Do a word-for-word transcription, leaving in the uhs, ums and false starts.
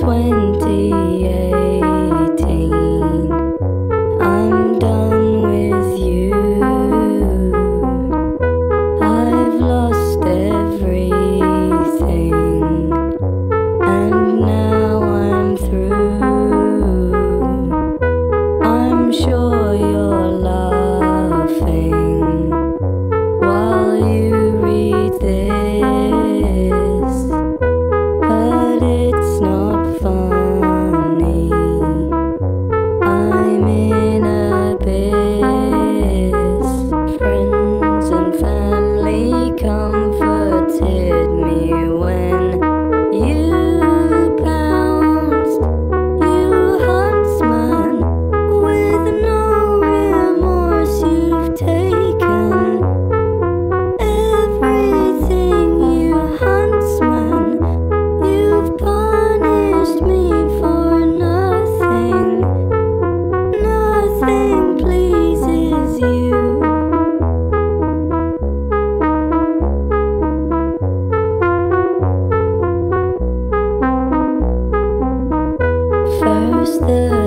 The